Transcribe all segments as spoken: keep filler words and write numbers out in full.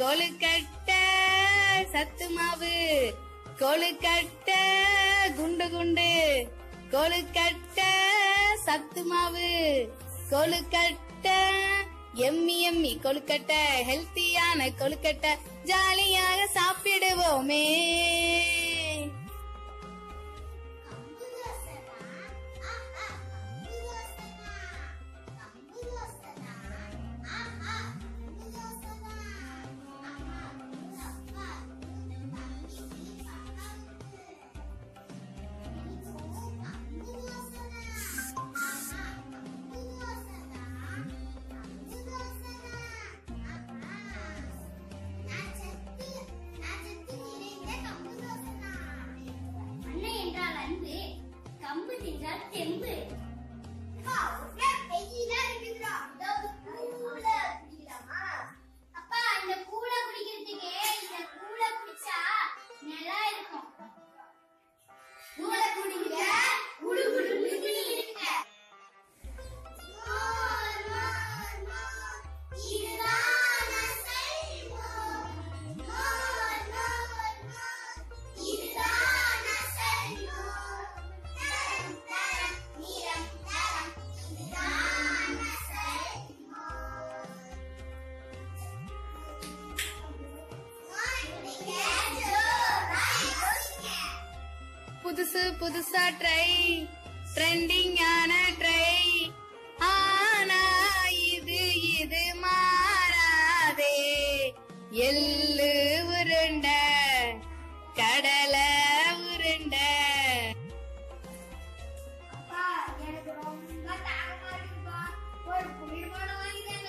கொழுக்கட்ட சத்து மாவு, கொழுக்கட்ட குண்டு குண்டு, கொழுக்கட்ட சத்து மாவு, கொழுக்கட்ட எம்மி எம்மி கொழுக்கட்ட, ஹெல்த்தியான கொழுக்கட்ட, ஜாலியாக சாப்பிடுவோமே. கம்பு தின்றால் தெம்பு, அப்பா இந்த கூளை குடிக்கிறதுக்கே இந்த கூளை குடிச்சா நல்லா இருக்கும். கூளை குடிங்க, குடு குடு இருங்க. புதுசு புதுசா ட்ரை, ட்ரெண்டிங் ஆன ட்ரை, ஆனா இது இது மாறாதே. எள்ளு உருண்ட, கடலை உருண்ட. அப்பா எனக்கு ரொம்ப தாகமா இருக்குப்பா, ஒரு குளிர்பான வாங்கிக்கல.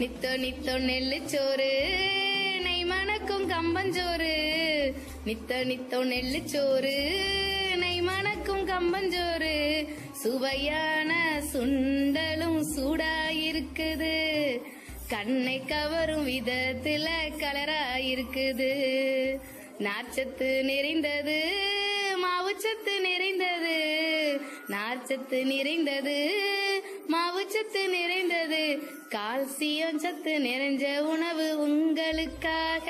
நித்தோ நித்தோ நெல்லு சோறு, நெய் மணக்கும் கம்பஞ்சோறு. நித்தோ நித்தோ நெல்லு சோறு, நெய் மணக்கும் கம்பஞ்சோறு. சுவையான சுண்டலும் சூடாயிருக்குது, கண்ணை கவரும் விதத்துல கலராயிருக்குது. நார்ச்சத்து நிறைந்தது, மாவுச்சத்து நிறைந்தது, நார்ச்சத்து நிறைந்தது, மாவுச்சத்து நிறைந்தது, கால்சியம் சத்து நிறைஞ்ச உணவு உங்களுக்காக.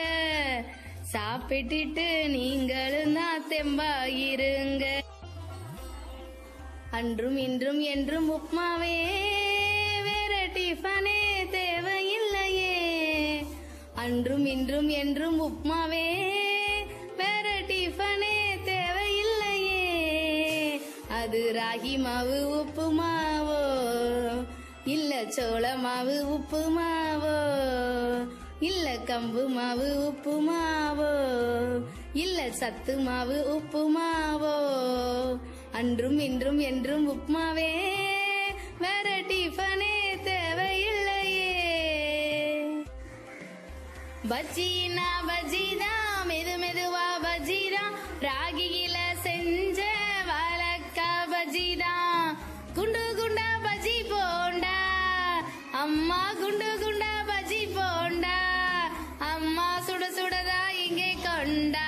சாப்பிட்டுட்டு நீங்களும் தான் தெம்பாயிருங்க. அன்றும் இன்றும் என்றும் உப்மாவே, வேற டிஃபனே தேவையில்லையே. அன்றும் இன்றும் என்றும் உப்மாவே, வேற டிஃபனே தேவையில்லையே. அது ராகி மாவு உப்புமாவோ, இல்ல சோள மாவு உப்புமாவோ, இல்ல கம்பு மாவு உப்புமாவோ, இல்ல சத்து மாவு உப்புமாவோ. அன்றும் இன்றும் என்றும் உப்புமாவே, வேற டிஃபனே தேவையில்லையே. பஜ்ஜினா பஜ்ஜிதா, மெது மெதுவா பஜ்ஜிதா, ராகியில செஞ்ச வாழக்கா பஜ்ஜிதா, குண்டு குண்டா பஜ்ஜி போண்டா அம்மா, குண்டு குண்டா பஜ்ஜி போண்டா அம்மா, சுட சுடதா இங்கே கொண்டா.